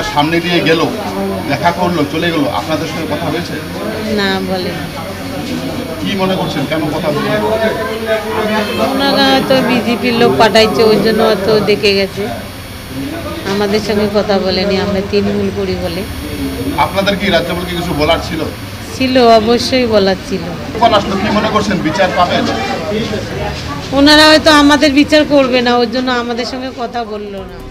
আপনার সামনে দিয়ে গেল, দেখা করলো, চলে গেল, আপনাদের সঙ্গে কথা হয়েছে? না, বলে কি মনে করছেন, কেন কথা বলছেন? আপনারা হয়তো বিজেপির লোক পাঠাইছে, ওই জন্য হয়তো দেখে গেছে, আমাদের সঙ্গে কথা বলেনি, আমরা তৃণমূল করি বলে। আপনাদের কি রাজ্যপালকে কিছু বলার ছিল? ছিল, অবশ্যই বলার ছিল। কি মনে করছেন, বিচার পাবেন? ওনারা হয়তো আমাদের বিচার করবে না, ওর জন্য আমাদের সঙ্গে কথা বললো না।